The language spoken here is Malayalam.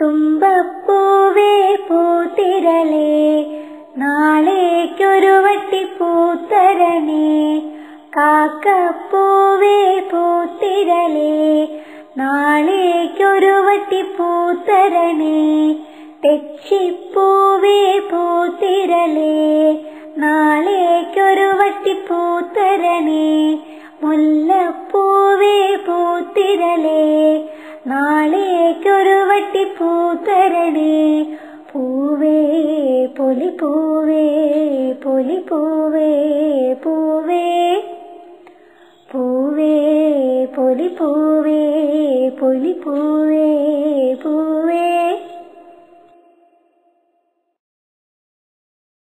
തുമ്പ പൂവേ പൂത്തിരലേ നാളേക്കൊരു വട്ടി പൂത്തരണേ. കാക്ക പൂവേ പൂത്തിരലേ നാളേക്കൊരു വട്ടി പൂത്തരണേ. തെച്ചി പൂവേ പൂത്തിരലേ നാളേക്കൊരു വട്ടി പൂത്തരണേ. മുല്ലപ്പൂവേ പൂത്തിരലേ നാളേക്കൊരു വട്ടി പൂത്തരണേ. പൂവേ പൊലി പൂവേ പൊലി പൂവേ പൂവേ പൂവേ പൊലി പൂവേ പൊലി പൂവേ.